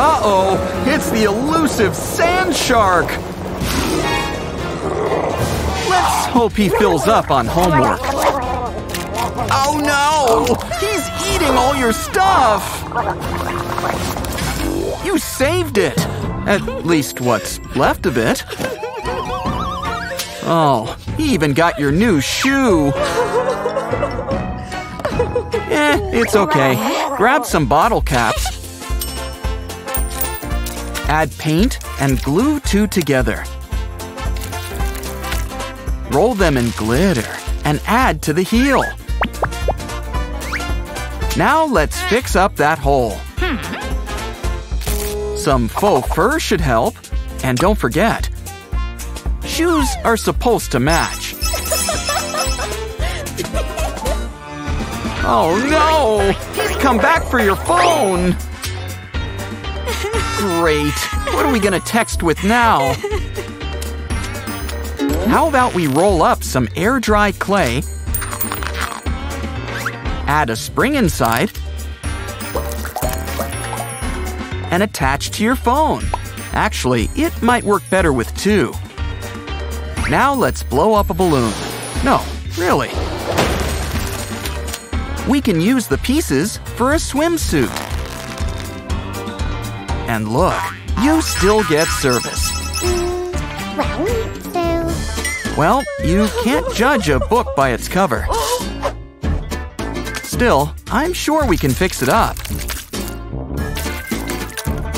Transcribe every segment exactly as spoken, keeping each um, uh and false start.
Uh-oh, it's the elusive sand shark! Let's hope he fills up on homework. Oh no! He's eating all your stuff! You saved it! At least what's left of it. Oh, he even got your new shoe! Eh, it's okay. Grab some bottle caps. Add paint and glue two together. Roll them in glitter and add to the heel. Now let's fix up that hole. Some faux fur should help. And don't forget, shoes are supposed to match. Oh no! He's come back for your phone! Great! What are we gonna text with now? How about we roll up some air dry clay, add a spring inside, and attach to your phone. Actually, it might work better with two. Now let's blow up a balloon. No, really. We can use the pieces for a swimsuit. And look, you still get service. Well, you can't judge a book by its cover. Still, I'm sure we can fix it up.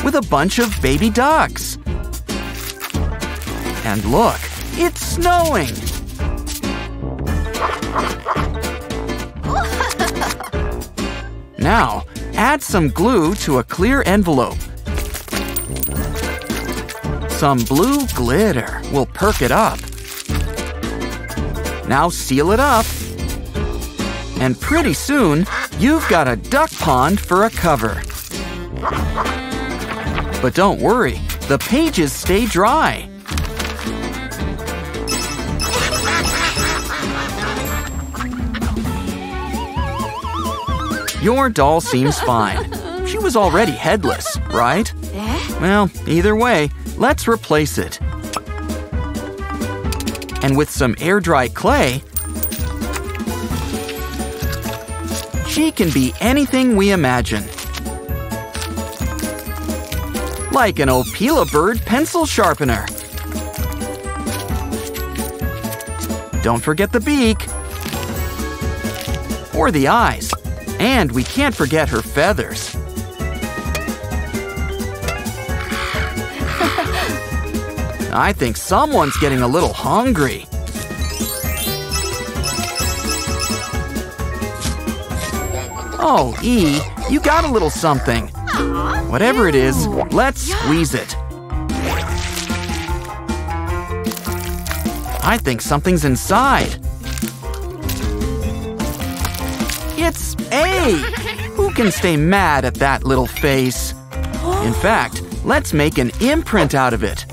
With a bunch of baby ducks. And look, it's snowing. Now, add some glue to a clear envelope. Some blue glitter will perk it up. Now seal it up. And pretty soon, you've got a duck pond for a cover. But don't worry, the pages stay dry. Your doll seems fine. She was already headless, right? Well, either way, let's replace it. And with some air-dry clay, she can be anything we imagine. Like an Opila bird pencil sharpener. Don't forget the beak. Or the eyes. And we can't forget her feathers. I think someone's getting a little hungry. Oh, E, you got a little something. Whatever it is, let's squeeze it. I think something's inside. It's A! Who can stay mad at that little face? In fact, let's make an imprint out of it.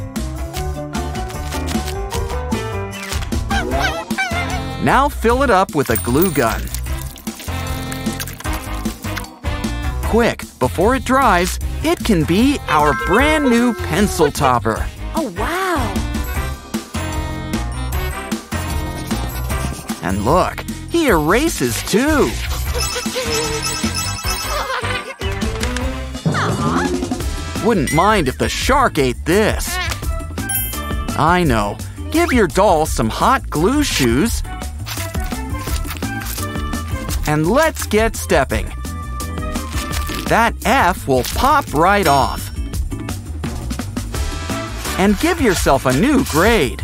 Now fill it up with a glue gun. Quick, before it dries, it can be our brand new pencil topper. Oh, wow! And look, he erases too. Wouldn't mind if the shark ate this. I know. Give your doll some hot glue shoes. And let's get stepping. That F will pop right off. And give yourself a new grade.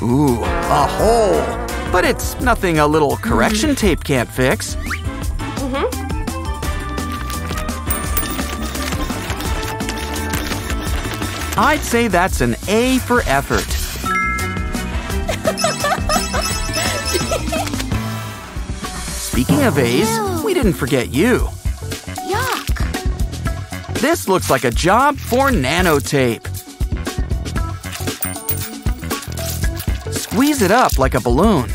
Ooh, a hole. But it's nothing a little correction tape can't fix. I'd say that's an A for effort. Speaking of A's, we didn't forget you. Yuck! This looks like a job for nanotape. Squeeze it up like a balloon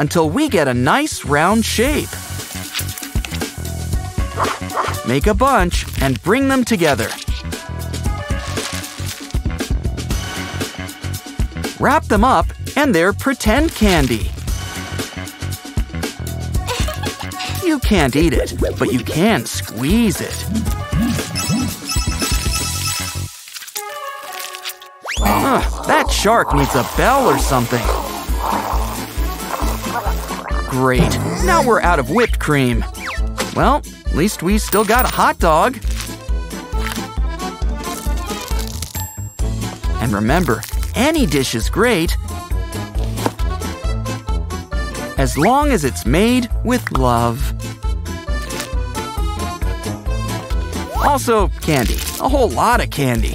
until we get a nice round shape. Make a bunch and bring them together. Wrap them up and they're pretend candy. You can't eat it, but you can squeeze it. Ugh, that shark needs a bell or something. Great, now we're out of whipped cream. Well, at least we still got a hot dog. And remember, any dish is great as long as it's made with love. Also, candy. A whole lot of candy.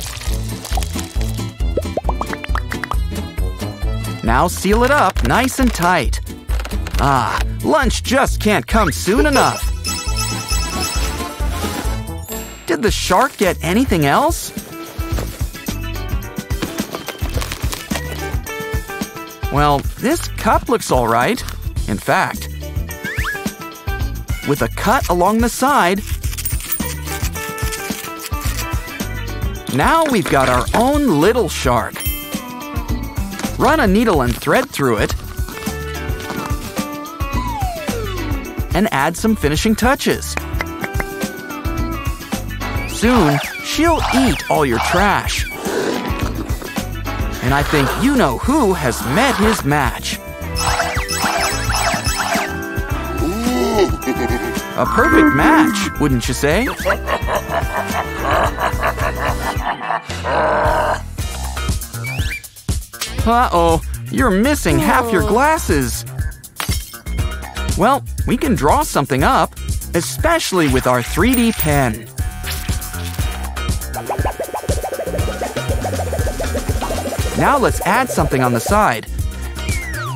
Now seal it up nice and tight. Ah, lunch just can't come soon enough. Did the shark get anything else? Well, this cup looks all right. In fact, with a cut along the side, now we've got our own little shark. Run a needle and thread through it and add some finishing touches. Soon, she'll eat all your trash. And I think you know who has met his match. A perfect match, wouldn't you say? Uh-oh, you're missing half your glasses. Well, we can draw something up, especially with our three D pen. Now let's add something on the side,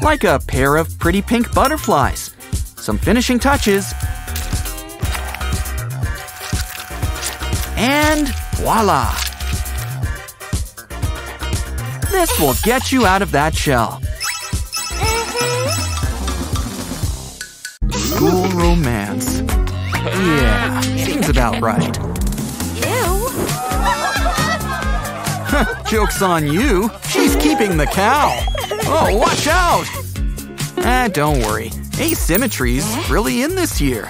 like a pair of pretty pink butterflies, some finishing touches, and voila! This will get you out of that shell. School romance. Yeah, seems about right. Joke's on you. She's keeping the cow. Oh, watch out! Ah, don't worry. Asymmetry's really in this year.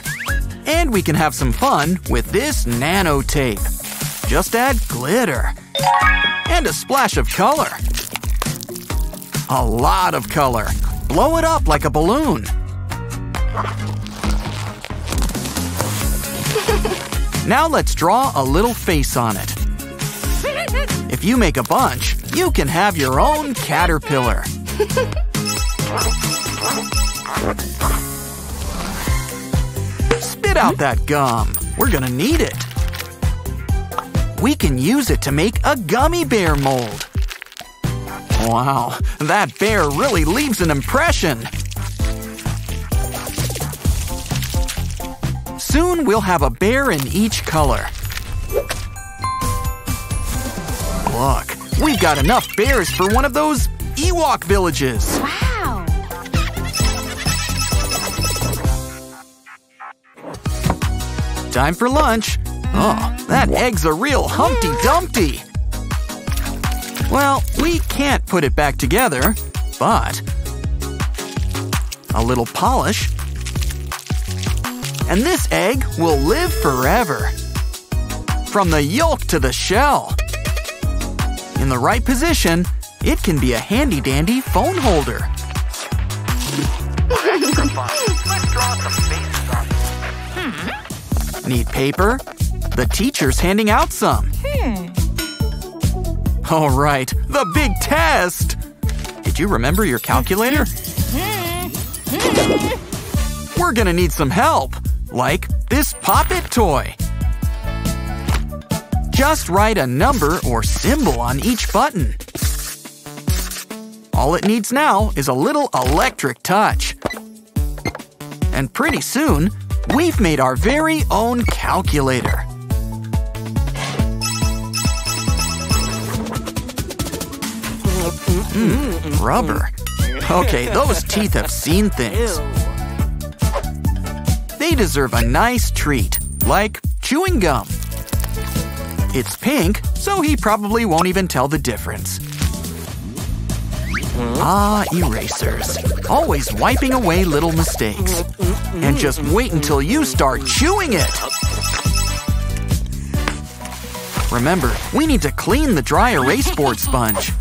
And we can have some fun with this nano tape. Just add glitter. And a splash of color. A lot of color. Blow it up like a balloon. Now let's draw a little face on it. If you make a bunch, you can have your own caterpillar. Spit out that gum. We're gonna need it. We can use it to make a gummy bear mold. Wow, that bear really leaves an impression. Soon we'll have a bear in each color. Look, we've got enough bears for one of those Ewok villages. Wow! Time for lunch. Oh, that egg's a real Humpty Dumpty. Well, we can't put it back together, but a little polish, and this egg will live forever. From the yolk to the shell. In the right position, it can be a handy-dandy phone holder. Need paper? The teacher's handing out some. All right, the big test! Did you remember your calculator? We're gonna need some help, like this Pop-It toy. Just write a number or symbol on each button. All it needs now is a little electric touch. And pretty soon, we've made our very own calculator. Mm, rubber. Okay, those teeth have seen things. They deserve a nice treat, like chewing gum. It's pink, so he probably won't even tell the difference. Ah, erasers. Always wiping away little mistakes. And just wait until you start chewing it! Remember, we need to clean the dry erase board sponge.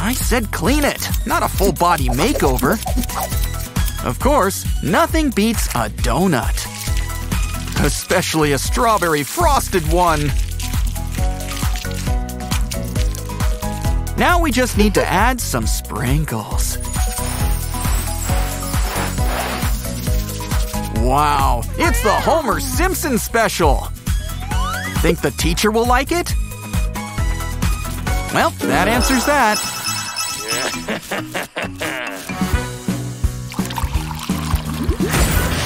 I said clean it, not a full body makeover. Of course, nothing beats a donut. Especially a strawberry frosted one. Now we just need to add some sprinkles. Wow, it's the Homer Simpson special! Think the teacher will like it? Well, that answers that.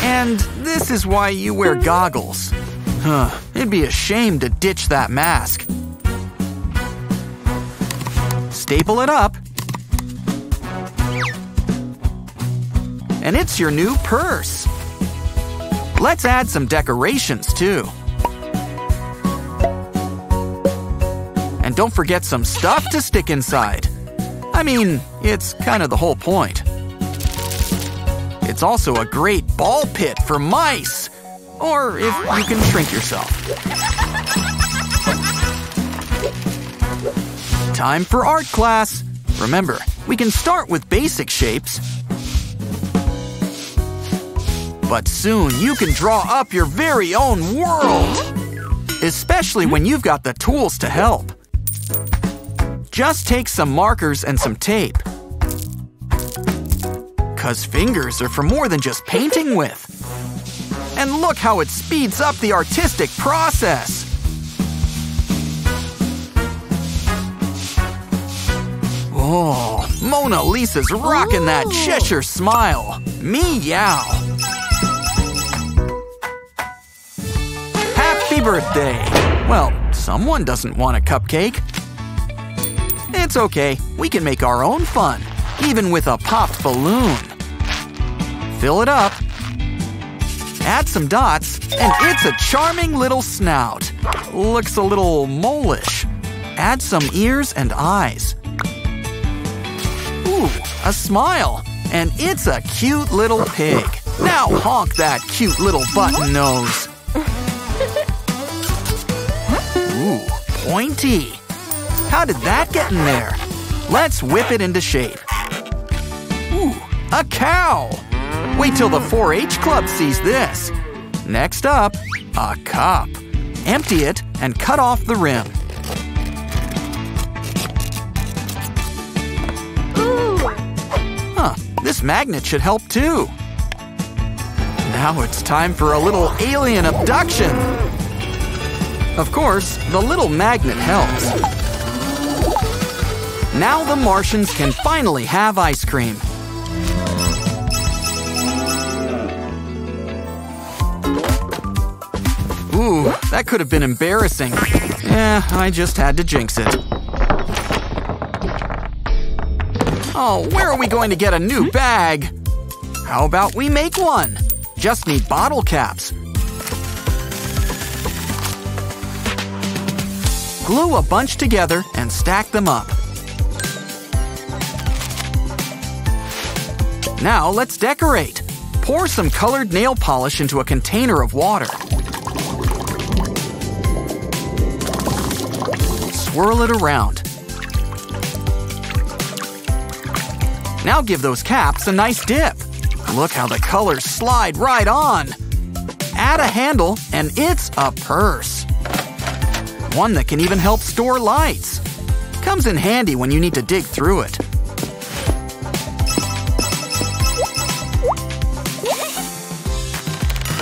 And this is why you wear goggles. Huh, it'd be a shame to ditch that mask. Staple it up. And it's your new purse. Let's add some decorations too. And don't forget some stuff to stick inside. I mean, it's kind of the whole point. It's also a great ball pit for mice. Or if you can shrink yourself. Time for art class! Remember, we can start with basic shapes, but soon you can draw up your very own world! Especially when you've got the tools to help. Just take some markers and some tape. 'Cause fingers are for more than just painting with. And look how it speeds up the artistic process! Oh, Mona Lisa's rocking that Cheshire smile. Meow. Happy birthday. Well, someone doesn't want a cupcake. It's okay, we can make our own fun, even with a popped balloon. Fill it up, add some dots, and it's a charming little snout. Looks a little mole-ish. Add some ears and eyes. Ooh, a smile! And it's a cute little pig. Now honk that cute little button nose. Ooh, pointy. How did that get in there? Let's whip it into shape. Ooh, a cow! Wait till the four H club sees this. Next up, a cup. Empty it and cut off the rim. Huh, this magnet should help too. Now it's time for a little alien abduction. Of course, the little magnet helps. Now the Martians can finally have ice cream. Ooh, that could have been embarrassing. Eh, I just had to jinx it. Oh, where are we going to get a new bag? How about we make one? Just need bottle caps. Glue a bunch together and stack them up. Now let's decorate. Pour some colored nail polish into a container of water. Swirl it around. Now give those caps a nice dip. Look how the colors slide right on. Add a handle and it's a purse. One that can even help store lights. Comes in handy when you need to dig through it.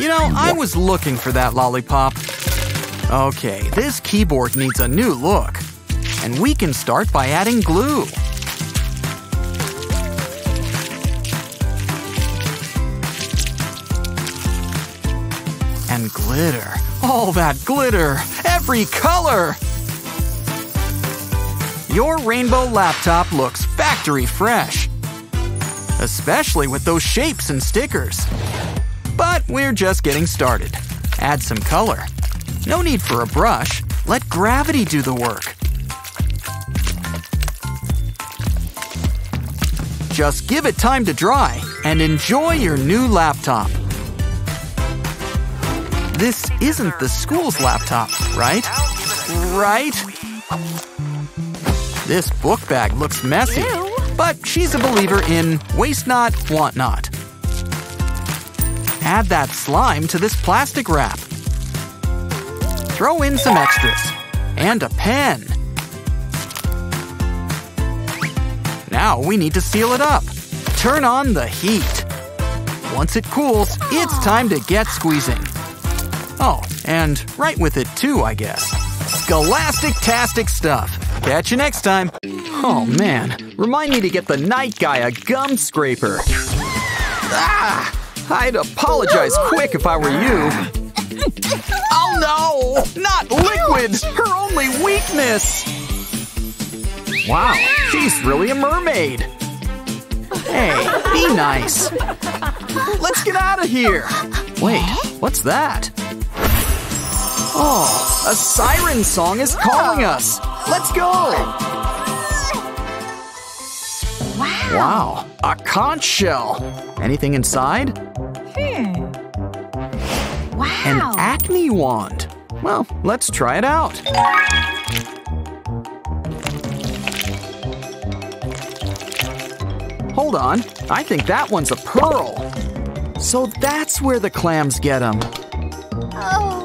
You know, I was looking for that lollipop. Okay, this keyboard needs a new look. And we can start by adding glue. And glitter. All that glitter. Every color. Your rainbow laptop looks factory fresh. Especially with those shapes and stickers. But we're just getting started. Add some color. No need for a brush. Let gravity do the work. Just give it time to dry and enjoy your new laptop. This isn't the school's laptop, right? Right? This book bag looks messy, but she's a believer in waste not, want not. Add that slime to this plastic wrap. Throw in some extras and a pen. Now we need to seal it up. Turn on the heat. Once it cools, it's time to get squeezing. Oh, and write with it too, I guess. Scholastic-tastic stuff. Catch you next time. Oh man, remind me to get the night guy a gum scraper. Ah! I'd apologize quick if I were you. Oh no! Not liquid! Her only weakness! Wow, she's really a mermaid! Hey, be nice! Let's get out of here! Wait, what's that? Oh, a siren song is calling us! Let's go! Wow, a conch shell! Anything inside? Hmm. Wow. An acne wand! Well, let's try it out! Hold on, I think that one's a pearl. So that's where the clams get them. Oh.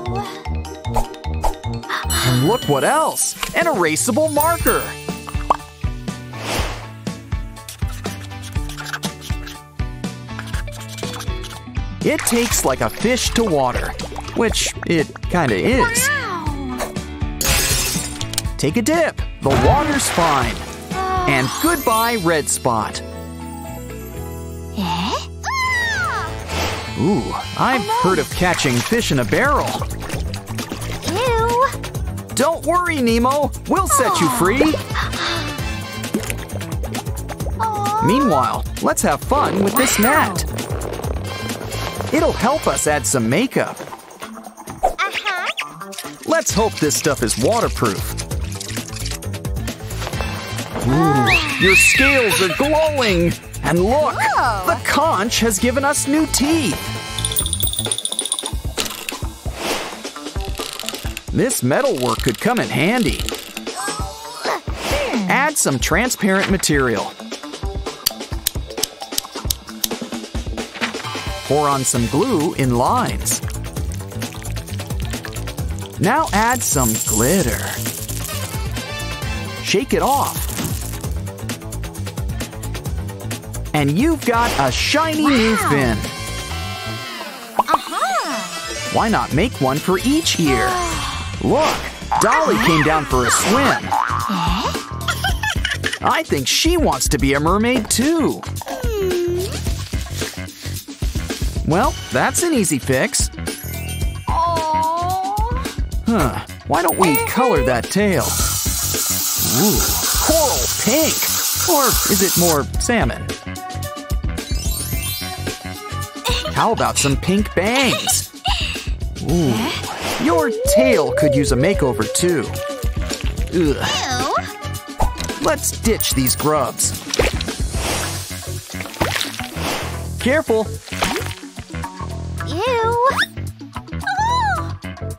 And look what else! An erasable marker! It takes like a fish to water, which it kinda is. Wow. Take a dip! The water's fine! Oh. And goodbye, red spot! Eh? Ooh, I've oh, no. heard of catching fish in a barrel. Ew. Don't worry, Nemo. We'll set oh. you free. Oh. Meanwhile, let's have fun with wow. this net. It'll help us add some makeup. Uh-huh. Let's hope this stuff is waterproof. Ooh, oh. your scales are glowing. And look, Whoa. the conch has given us new teeth. This metal work could come in handy. Add some transparent material. Pour on some glue in lines. Now add some glitter. Shake it off. And you've got a shiny wow. new fin. Uh-huh. Why not make one for each ear? Look, Dolly came down for a swim. I think she wants to be a mermaid too. Well, that's an easy fix. Huh, why don't we color that tail? Ooh, coral pink. Or is it more salmon? How about some pink bangs? Ooh, your tail could use a makeover too. Ugh. Let's ditch these grubs. Careful. Ew.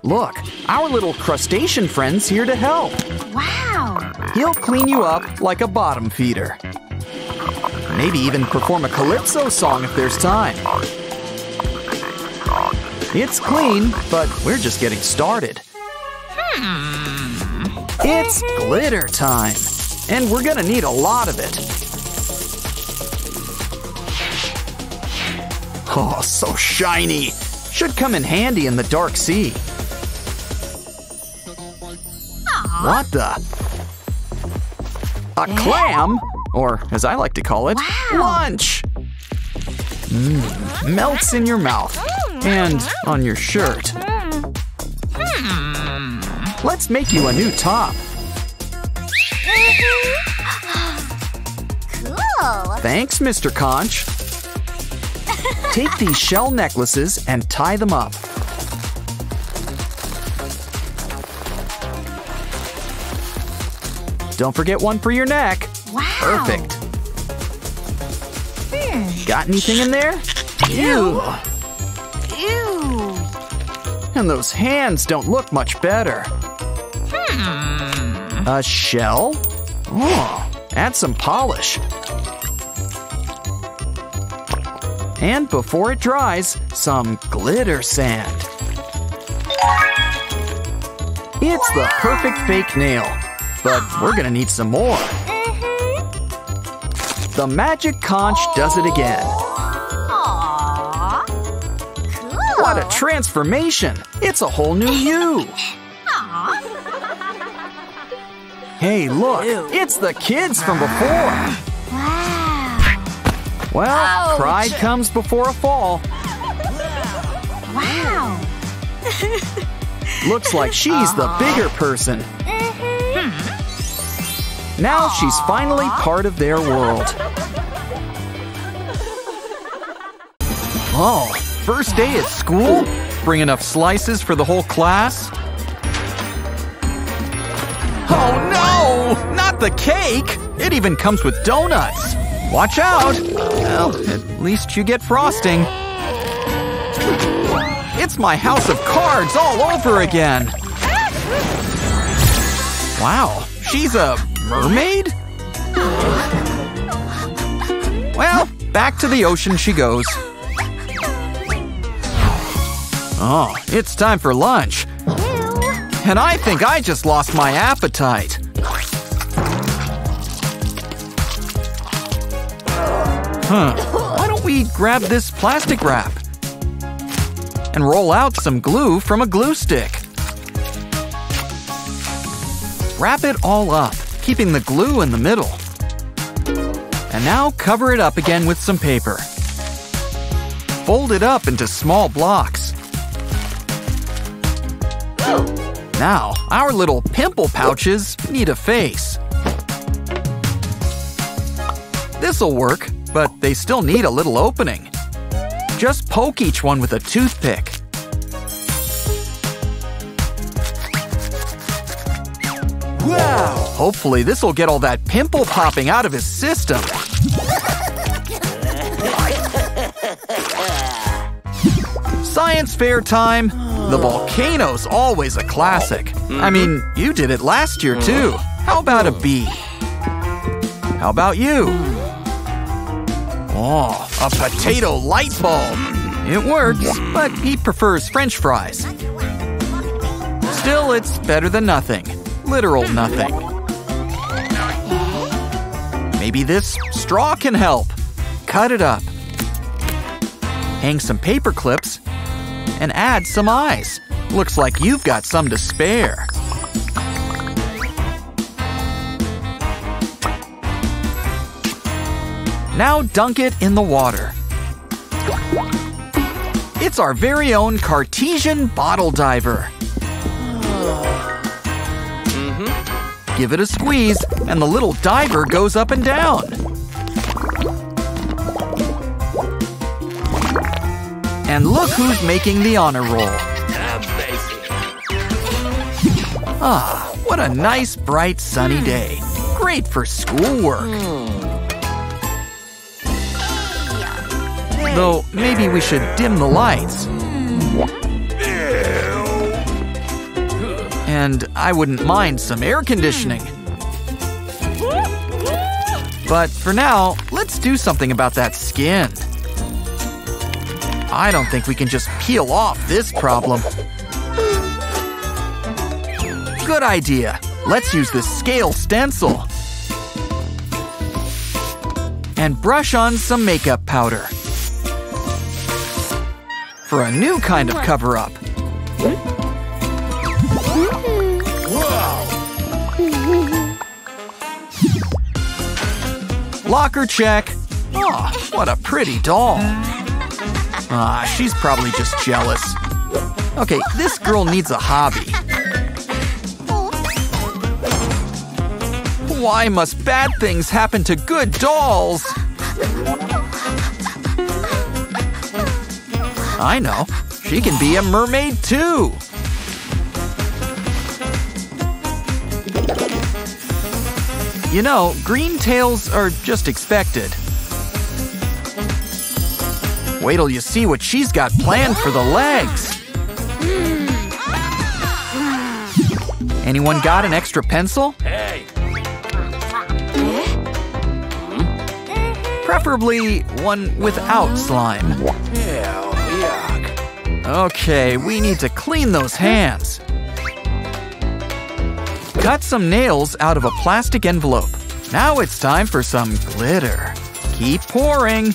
Look, our little crustacean friend's here to help. Wow. He'll clean you up like a bottom feeder. Maybe even perform a calypso song if there's time. It's clean, but we're just getting started. Hmm. It's glitter time, and we're gonna need a lot of it. Oh, so shiny! Should come in handy in the dark sea. Aww. What the? A yeah. clam, or as I like to call it, wow. lunch! Mm, melts in your mouth. And on your shirt. Hmm. Let's make you a new top. Cool. Thanks, Mister Conch. Take these shell necklaces and tie them up. Don't forget one for your neck. Wow. Perfect. Hmm. Got anything in there? Ew. Ew. And those hands don't look much better. Hmm. A shell? Oh, add some polish. And before it dries, some glitter sand. It's wow. the perfect fake nail, but we're gonna need some more. Mm-hmm. The magic conch Aww. Does it again. Aww. Cool. What a transformation! It's a whole new you. Hey, look, Ew. It's the kids from before. Well, Ouch. Pride comes before a fall. Wow. Looks like she's Aww. The bigger person. Mm-hmm. Now Aww. She's finally part of their world. Oh, first day at school? Bring enough slices for the whole class? Oh no! Not the cake! It even comes with donuts! Watch out! Well, at least you get frosting. It's my house of cards all over again! Wow, she's a mermaid? Well, back to the ocean she goes. Oh, it's time for lunch. And I think I just lost my appetite. Huh. Why don't we grab this plastic wrap and roll out some glue from a glue stick. Wrap it all up, keeping the glue in the middle. And now cover it up again with some paper. Fold it up into small blocks. Now, our little pimple pouches need a face. This'll work. But they still need a little opening. Just poke each one with a toothpick. Wow! Hopefully this'll get all that pimple popping out of his system. Science fair time! The volcano's always a classic. I mean, you did it last year too. How about a bee? How about you? Oh, a potato light bulb! It works, but he prefers French fries. Still, it's better than nothing. Literal nothing. Maybe this straw can help. Cut it up. Hang some paper clips and add some eyes. Looks like you've got some to spare. Now dunk it in the water. It's our very own Cartesian bottle diver. Mm-hmm. Give it a squeeze, and the little diver goes up and down. And look who's making the honor roll. Ah, what a nice, bright, sunny day. Great for schoolwork. Though, maybe we should dim the lights. And I wouldn't mind some air conditioning. But for now, let's do something about that skin. I don't think we can just peel off this problem. Good idea. Let's use this scale stencil. And brush on some makeup powder. For a new kind of cover-up. Locker check. Oh, what a pretty doll. Ah, she's probably just jealous. Okay, this girl needs a hobby. Why must bad things happen to good dolls? I know, she can be a mermaid too! You know, green tails are just expected. Wait till you see what she's got planned for the legs. Anyone got an extra pencil? Hey. Preferably one without slime. Hell, yuck. Okay, we need to clean those hands. Cut some nails out of a plastic envelope. Now it's time for some glitter. Keep pouring.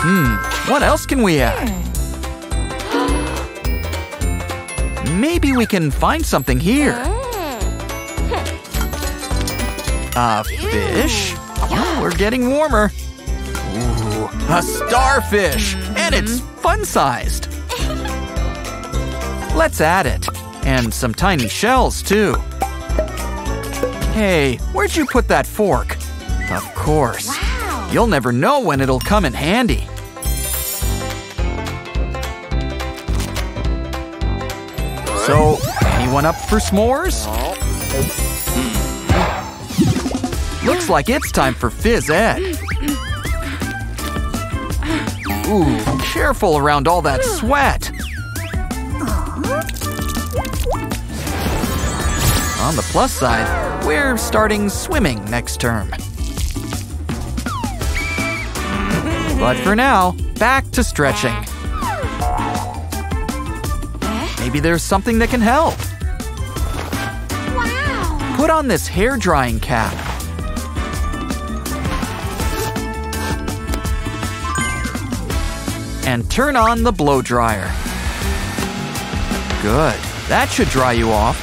Hmm, what else can we add? Maybe we can find something here. A fish? Oh, we're getting warmer. Ooh, a starfish! And it's fun-sized. Let's add it. And some tiny shells, too. Hey, where'd you put that fork? Of course. Wow. You'll never know when it'll come in handy. So, anyone up for s'mores? Looks like it's time for phys ed. Ooh, careful around all that sweat. On the plus side, we're starting swimming next term. But for now, back to stretching. Maybe there's something that can help. Put on this hair drying cap. And turn on the blow dryer. Good. That should dry you off.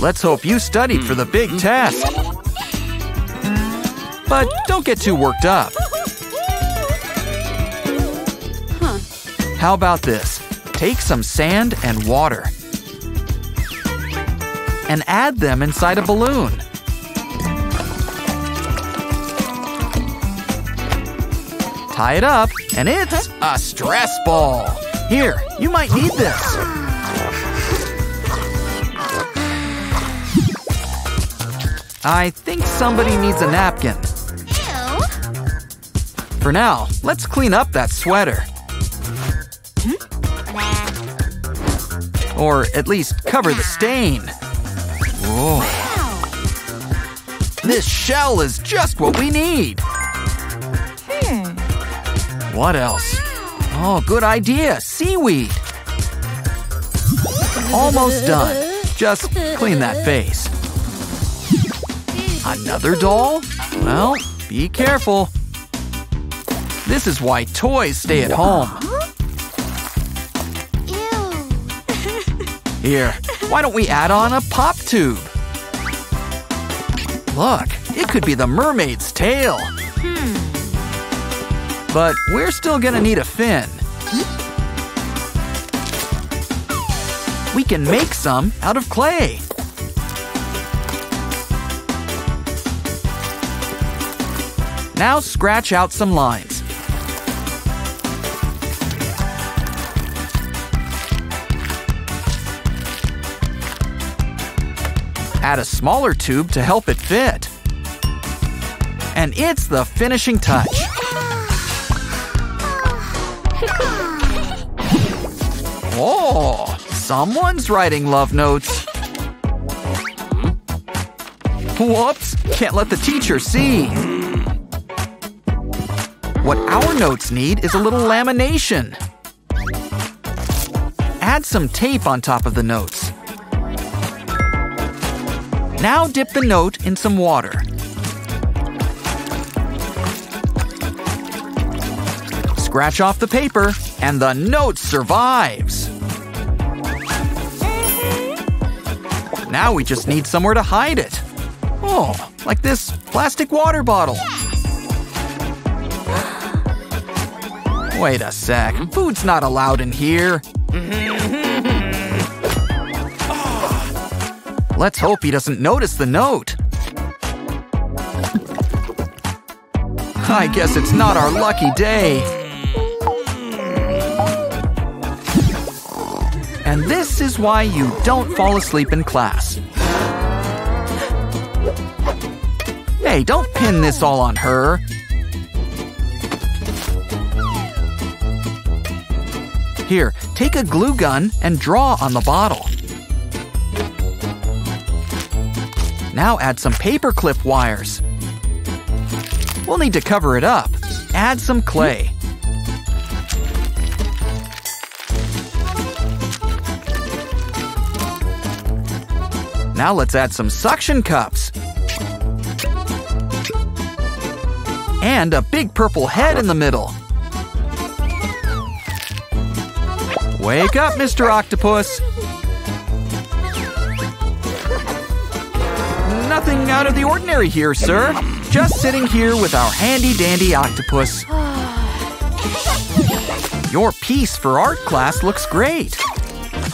Let's hope you studied for the big test. But don't get too worked up. Huh. How about this? Take some sand and water and add them inside a balloon. Tie it up, and it's a stress ball. Here, you might need this. I think somebody needs a napkin. For now, let's clean up that sweater. Or at least cover the stain. Whoa. This shell is just what we need. What else? Oh, good idea, seaweed. Almost done. Just clean that face. Another doll? Well, be careful. This is why toys stay at home. Here, why don't we add on a pop tube? Look, it could be the mermaid's tail. But we're still gonna need a fin. We can make some out of clay. Now scratch out some lines. Add a smaller tube to help it fit. And it's the finishing touch. Oh, someone's writing love notes. Whoops, can't let the teacher see. What our notes need is a little lamination. Add some tape on top of the notes. Now dip the note in some water. Scratch off the paper, and the note survives. Now we just need somewhere to hide it. Oh, like this plastic water bottle. Wait a sec, food's not allowed in here. Let's hope he doesn't notice the note. I guess it's not our lucky day. And this is why you don't fall asleep in class. Hey, don't pin this all on her. Here, take a glue gun and draw on the bottle. Now add some paperclip wires. We'll need to cover it up. Add some clay. Now let's add some suction cups. And a big purple head in the middle. Wake up, Mister Octopus! Nothing out of the ordinary here, sir. Just sitting here with our handy-dandy octopus. Your piece for art class looks great.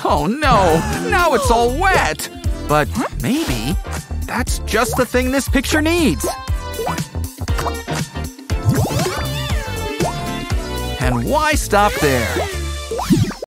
Oh no, now it's all wet! But maybe that's just the thing this picture needs. And why stop there?